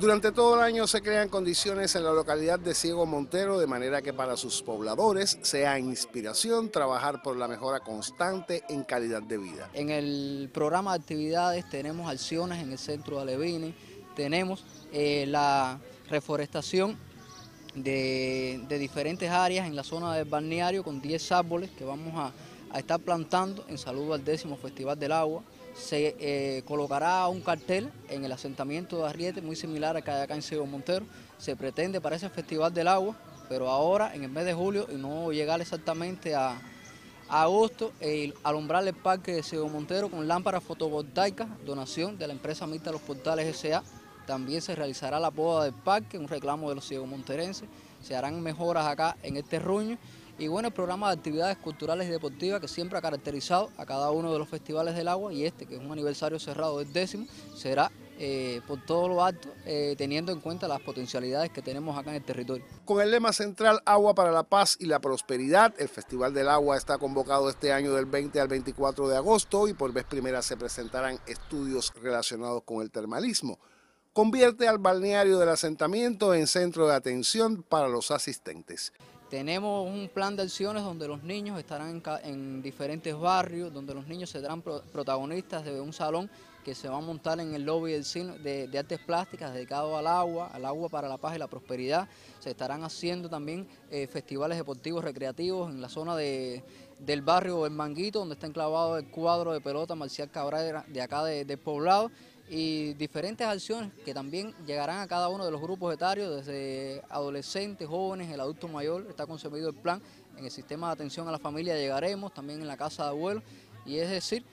Durante todo el año se crean condiciones en la localidad de Ciego Montero, de manera que para sus pobladores sea inspiración trabajar por la mejora constante en calidad de vida. En el programa de actividades tenemos acciones en el centro de Alevina, tenemos la reforestación de diferentes áreas en la zona del balneario con 10 árboles que vamos a estar plantando en saludo al 10º Festival del Agua. Se colocará un cartel en el asentamiento de Arriete, muy similar al que hay acá en Ciego Montero. Se pretende para ese Festival del Agua, pero ahora en el mes de julio y no llegar exactamente a agosto, alumbrar el parque de Ciego Montero con lámparas fotovoltaicas, donación de la empresa Mixta Los Portales S.A. También se realizará la poda del parque, un reclamo de los ciegomonterenses. Se harán mejoras acá en el terruño. Y bueno, el programa de actividades culturales y deportivas que siempre ha caracterizado a cada uno de los festivales del agua, y este, que es un aniversario cerrado del 10º, será por todo lo alto, teniendo en cuenta las potencialidades que tenemos acá en el territorio. Con el lema central Agua para la Paz y la Prosperidad, el Festival del Agua está convocado este año del 20 al 24 de agosto y por vez primera se presentarán estudios relacionados con el termalismo. Convierte al balneario del asentamiento en centro de atención para los asistentes. Tenemos un plan de acciones donde los niños estarán en diferentes barrios, donde los niños serán protagonistas de un salón que se va a montar en el lobby del cine de artes plásticas dedicado al agua para la paz y la prosperidad. Se estarán haciendo también festivales deportivos recreativos en la zona del barrio El Manguito, donde está enclavado el cuadro de pelota Marcial Cabrera de acá del poblado, y diferentes acciones que también llegarán a cada uno de los grupos etarios, desde adolescentes, jóvenes, el adulto mayor. Está concebido el plan, en el sistema de atención a la familia llegaremos, también en la casa de abuelos, y es decir,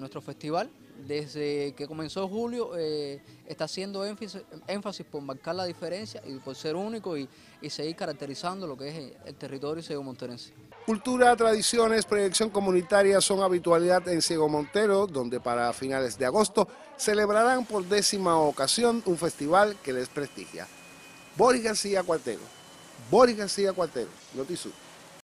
nuestro festival desde que comenzó julio está haciendo énfasis por marcar la diferencia y por ser único y seguir caracterizando lo que es el territorio ciegomonterense. Cultura, tradiciones, proyección comunitaria son habitualidad en Ciego Montero, donde para finales de agosto celebrarán por 10ª ocasión un festival que les prestigia. Boris García Cuartero, Noticias U.